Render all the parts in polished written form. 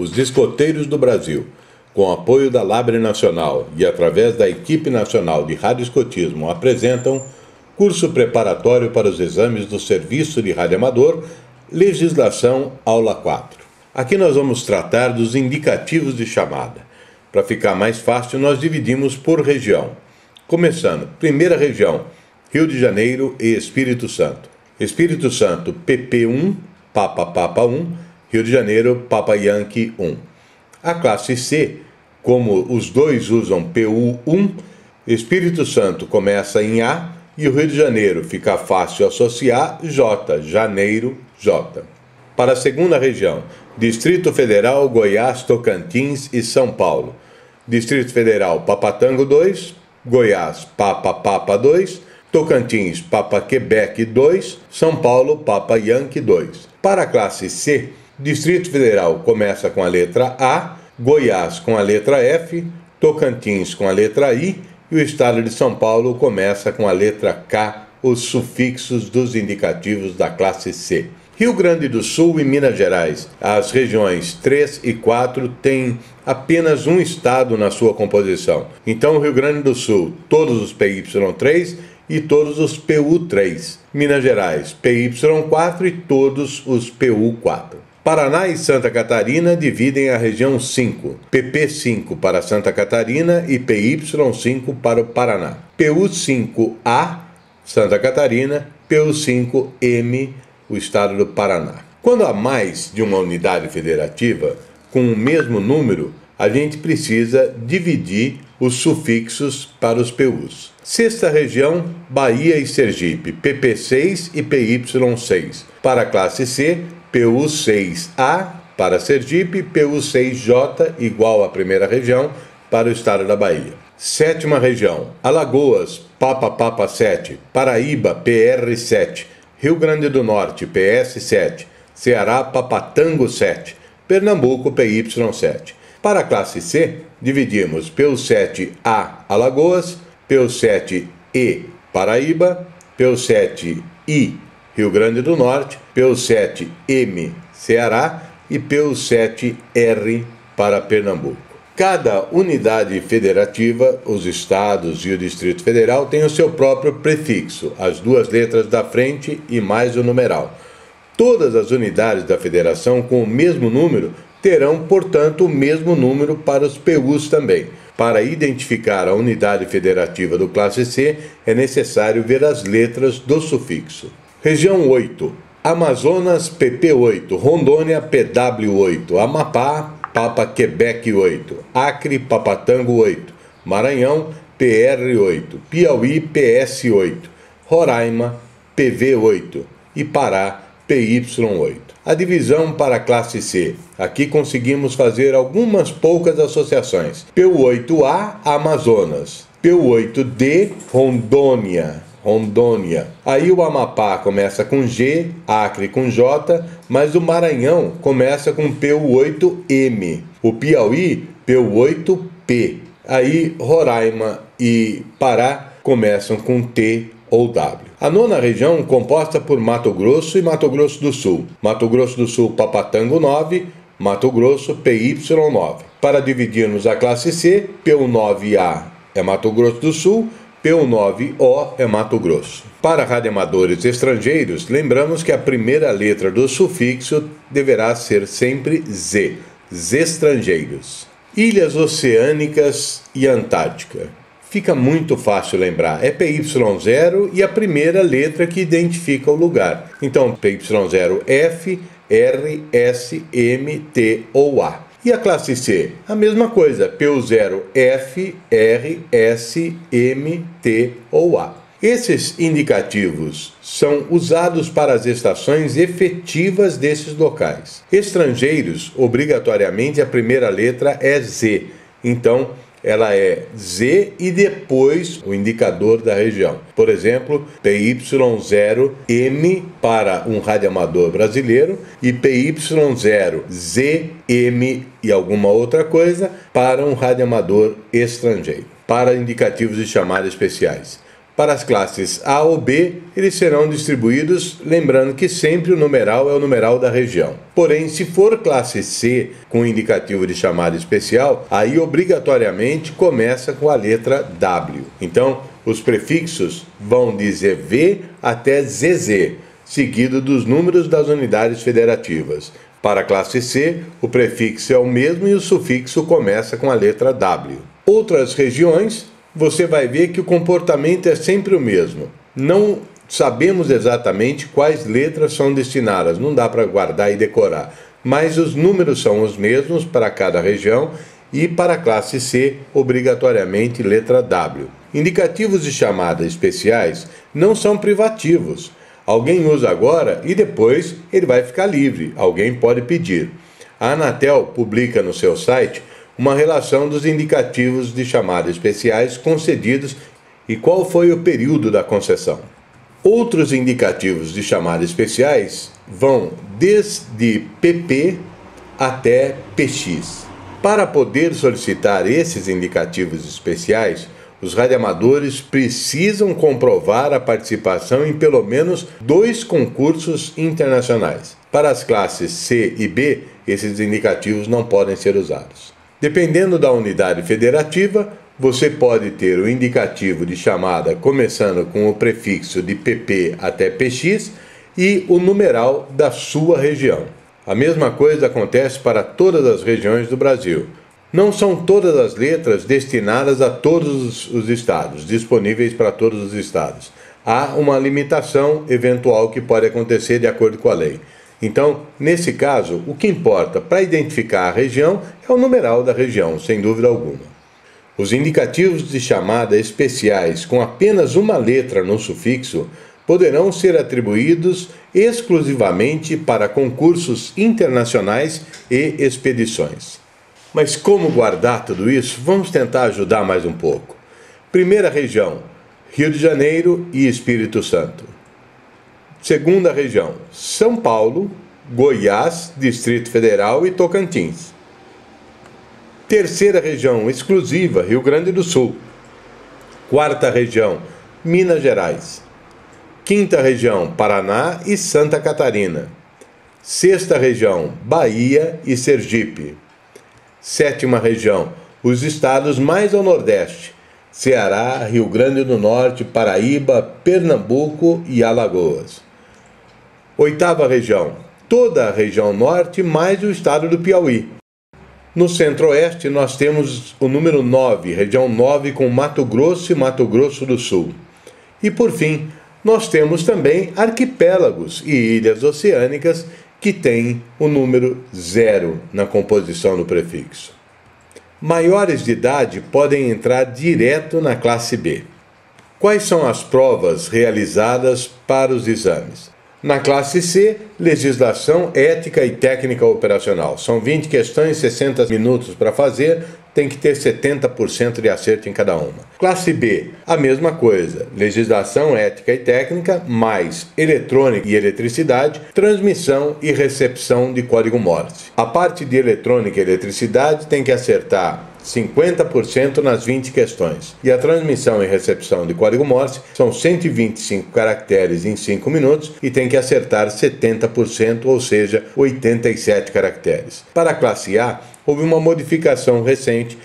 Os Escoteiros do Brasil, com apoio da Labre Nacional e através da Equipe Nacional de Rádio Escotismo, apresentam curso preparatório para os exames do Serviço de Rádio Amador, legislação, aula 4. Aqui nós vamos tratar dos indicativos de chamada. Para ficar mais fácil, nós dividimos por região. Começando, primeira região, Rio de Janeiro e Espírito Santo. Espírito Santo, PP1, Papa Papa 1, Rio de Janeiro, Papa Yankee 1. A classe C, como os dois usam PU1, Espírito Santo começa em A e o Rio de Janeiro, fica fácil associar, J, Janeiro, J. Para a segunda região, Distrito Federal, Goiás, Tocantins e São Paulo. Distrito Federal, Papatango 2, Goiás, Papa Papa 2, Tocantins, Papa Quebec 2, São Paulo, Papa Yankee 2. Para a classe C, Distrito Federal começa com a letra A, Goiás com a letra F, Tocantins com a letra I e o Estado de São Paulo começa com a letra K, os sufixos dos indicativos da classe C. Rio Grande do Sul e Minas Gerais, as regiões 3 e 4 têm apenas um estado na sua composição. Então, Rio Grande do Sul, todos os PY3 e todos os PU3. Minas Gerais, PY4 e todos os PU4. Paraná e Santa Catarina dividem a região 5, PP5 para Santa Catarina e PY5 para o Paraná. PU5A, Santa Catarina, PU5M, o estado do Paraná. Quando há mais de uma unidade federativa, com o mesmo número, a gente precisa dividir os sufixos para os PUs. Sexta região, Bahia e Sergipe, PP6 e PY6. Para a classe C, PU6A para Sergipe, PU6J igual à primeira região para o estado da Bahia. Sétima região, Alagoas, Papa Papa 7, Paraíba, PR7, Rio Grande do Norte, PS7, Ceará, Papatango 7, Pernambuco, PY7. Para a classe C, dividimos PU7A Alagoas, PU7E Paraíba, PU7I Rio Grande do Norte, PU7M, Ceará e PU7R para Pernambuco. Cada unidade federativa, os estados e o Distrito Federal, tem o seu próprio prefixo, as duas letras da frente e mais o numeral. Todas as unidades da federação com o mesmo número terão, portanto, o mesmo número para os PUs também. Para identificar a unidade federativa do classe C, é necessário ver as letras do sufixo. Região 8, Amazonas PP8, Rondônia PW8, Amapá Papa Quebec 8, Acre Papatango 8, Maranhão PR8, Piauí PS8, Roraima PV8 e Pará PY8. A divisão para a classe C, aqui conseguimos fazer algumas poucas associações. PU8A Amazonas, PU8D Rondônia. Aí o Amapá começa com G, Acre com J, mas o Maranhão começa com PU8M. O Piauí, PU8P. Aí Roraima e Pará começam com T ou W. A nona região composta por Mato Grosso e Mato Grosso do Sul. Mato Grosso do Sul, Papatango 9, Mato Grosso, PY9. Para dividirmos a classe C, PU9A é Mato Grosso do Sul, PU9O é Mato Grosso. Para radioamadores estrangeiros, lembramos que a primeira letra do sufixo deverá ser sempre Z, estrangeiros. Ilhas Oceânicas e Antártica. Fica muito fácil lembrar, é PY0 e a primeira letra que identifica o lugar. Então, PY0 F, R, S, M, T ou A. E a classe C? A mesma coisa, PU0, F, R, S, M, T ou A. Esses indicativos são usados para as estações efetivas desses locais. Estrangeiros, obrigatoriamente, a primeira letra é Z. Então, ela é Z e depois o indicador da região. Por exemplo, PY0M para um radioamador brasileiro e PY0ZM e alguma outra coisa para um radioamador estrangeiro. Para indicativos de chamada especiais. Para as classes A ou B, eles serão distribuídos, lembrando que sempre o numeral é o numeral da região. Porém, se for classe C com indicativo de chamada especial, aí obrigatoriamente começa com a letra W. Então, os prefixos vão de ZV até ZZ, seguido dos números das unidades federativas. Para a classe C, o prefixo é o mesmo e o sufixo começa com a letra W. Outras regiões, você vai ver que o comportamento é sempre o mesmo. Não sabemos exatamente quais letras são destinadas, não dá para guardar e decorar, mas os números são os mesmos para cada região e para a classe C, obrigatoriamente, letra W. Indicativos de chamada especiais não são privativos. Alguém usa agora e depois ele vai ficar livre, alguém pode pedir. A Anatel publica no seu site uma relação dos indicativos de chamada especiais concedidos e qual foi o período da concessão. Outros indicativos de chamada especiais vão desde PP até PX. Para poder solicitar esses indicativos especiais, os radioamadores precisam comprovar a participação em pelo menos 2 concursos internacionais. Para as classes C e B, esses indicativos não podem ser usados. Dependendo da unidade federativa, você pode ter o indicativo de chamada começando com o prefixo de PP até PX e o numeral da sua região. A mesma coisa acontece para todas as regiões do Brasil. Não são todas as letras destinadas a todos os estados, disponíveis para todos os estados. Há uma limitação eventual que pode acontecer de acordo com a lei. Então, nesse caso, o que importa para identificar a região é o numeral da região, sem dúvida alguma. Os indicativos de chamada especiais com apenas uma letra no sufixo poderão ser atribuídos exclusivamente para concursos internacionais e expedições. Mas como guardar tudo isso? Vamos tentar ajudar mais um pouco. Primeira região, Rio de Janeiro e Espírito Santo. Segunda região, São Paulo, Goiás, Distrito Federal e Tocantins. Terceira região, exclusiva, Rio Grande do Sul. Quarta região, Minas Gerais. Quinta região, Paraná e Santa Catarina. Sexta região, Bahia e Sergipe. Sétima região, os estados mais ao nordeste, Ceará, Rio Grande do Norte, Paraíba, Pernambuco e Alagoas. Oitava região, toda a região norte mais o estado do Piauí. No centro-oeste nós temos o número 9, região 9 com Mato Grosso e Mato Grosso do Sul. E por fim, nós temos também arquipélagos e ilhas oceânicas que tem o número 0 na composição do prefixo. Maiores de idade podem entrar direto na classe B. Quais são as provas realizadas para os exames? Na classe C, legislação, ética e técnica operacional. São 20 questões, 60 minutos para fazer, tem que ter 70% de acerto em cada uma. Classe B, a mesma coisa. Legislação, ética e técnica, mais eletrônica e eletricidade, transmissão e recepção de código Morse. A parte de eletrônica e eletricidade tem que acertar 50% nas 20 questões. E a transmissão e recepção de código Morse são 125 caracteres em 5 minutos e tem que acertar 70%, ou seja, 87 caracteres. Para a classe A, houve uma modificação recente,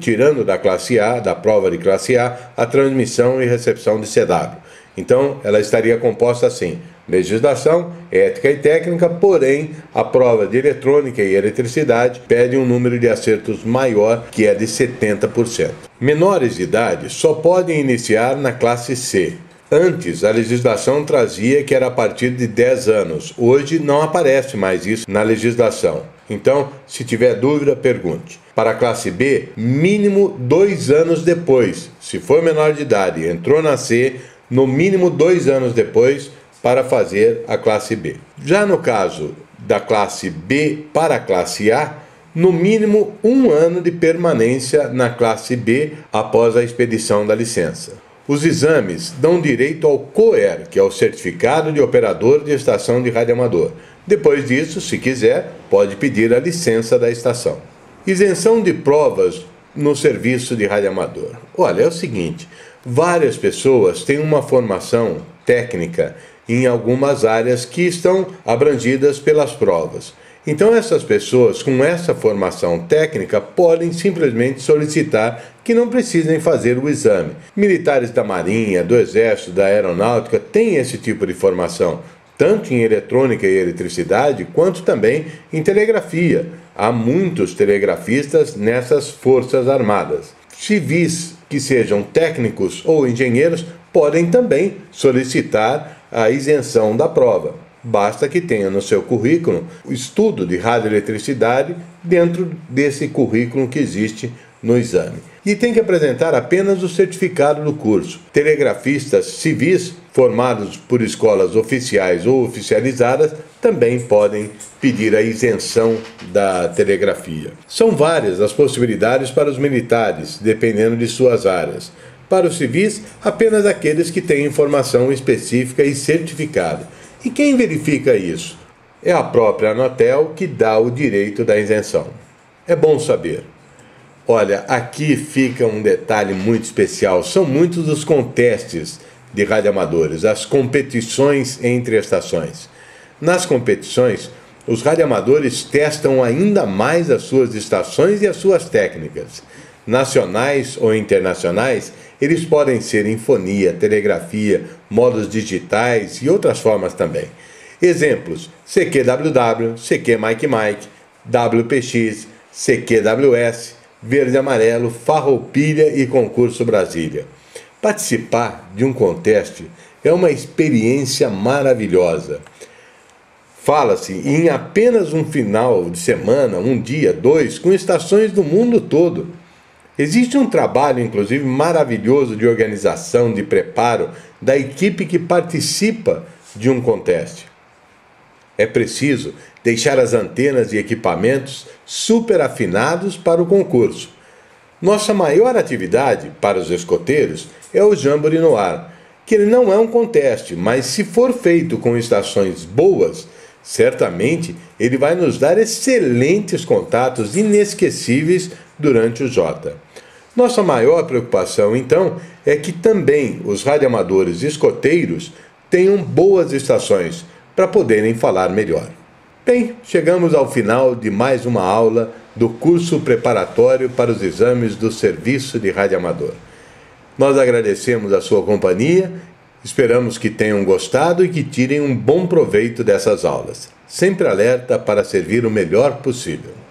tirando da classe A, da prova de classe A, a transmissão e recepção de CW. Então, ela estaria composta assim: legislação, ética e técnica, porém, a prova de eletrônica e eletricidade pede um número de acertos maior, que é de 70%. Menores de idade só podem iniciar na classe C. Antes, a legislação trazia que era a partir de 10 anos. Hoje, não aparece mais isso na legislação. Então, se tiver dúvida, pergunte. Para a classe B, mínimo 2 anos depois. Se for menor de idade e entrou na C, no mínimo 2 anos depois, para fazer a classe B. Já no caso da classe B para a classe A, no mínimo 1 ano de permanência na classe B após a expedição da licença. Os exames dão direito ao COER, que é o Certificado de Operador de Estação de Radioamador. Depois disso, se quiser, pode pedir a licença da estação. Isenção de provas no serviço de rádio amador? Olha, é o seguinte, várias pessoas têm uma formação técnica em algumas áreas que estão abrangidas pelas provas. Então essas pessoas com essa formação técnica podem simplesmente solicitar que não precisem fazer o exame. Militares da Marinha, do Exército, da Aeronáutica têm esse tipo de formação, tanto em eletrônica e eletricidade, quanto também em telegrafia. Há muitos telegrafistas nessas forças armadas. Civis que sejam técnicos ou engenheiros podem também solicitar a isenção da prova. Basta que tenha no seu currículo o estudo de radioeletricidade dentro desse currículo que existe no exame. E tem que apresentar apenas o certificado do curso. Telegrafistas civis formados por escolas oficiais ou oficializadas também podem pedir a isenção da telegrafia. São várias as possibilidades para os militares, dependendo de suas áreas. Para os civis, apenas aqueles que têm informação específica e certificada. E quem verifica isso? É a própria Anatel, que dá o direito da isenção. É bom saber. Olha, aqui fica um detalhe muito especial. São muitos os contestes de radioamadores, as competições entre estações. Nas competições, os radioamadores testam ainda mais as suas estações e as suas técnicas. Nacionais ou internacionais, eles podem ser em fonia, telegrafia, modos digitais e outras formas também. Exemplos: CQWW, CQ Mike Mike, WPX, CQWS, Verde Amarelo, Farroupilha e Concurso Brasília. Participar de um conteste é uma experiência maravilhosa. Fala-se em apenas um final de semana, um dia, dois, com estações do mundo todo. Existe um trabalho, inclusive, maravilhoso de organização, de preparo da equipe que participa de um conteste. É preciso deixar as antenas e equipamentos super afinados para o concurso. Nossa maior atividade para os escoteiros é o jambore no ar, que ele não é um conteste, mas se for feito com estações boas, certamente ele vai nos dar excelentes contatos inesquecíveis durante o Jota. Nossa maior preocupação, então, é que também os radioamadores escoteiros tenham boas estações para poderem falar melhor. Bem, chegamos ao final de mais uma aula do curso preparatório para os exames do Serviço de Radioamador. Nós agradecemos a sua companhia, esperamos que tenham gostado e que tirem um bom proveito dessas aulas. Sempre alerta para servir o melhor possível.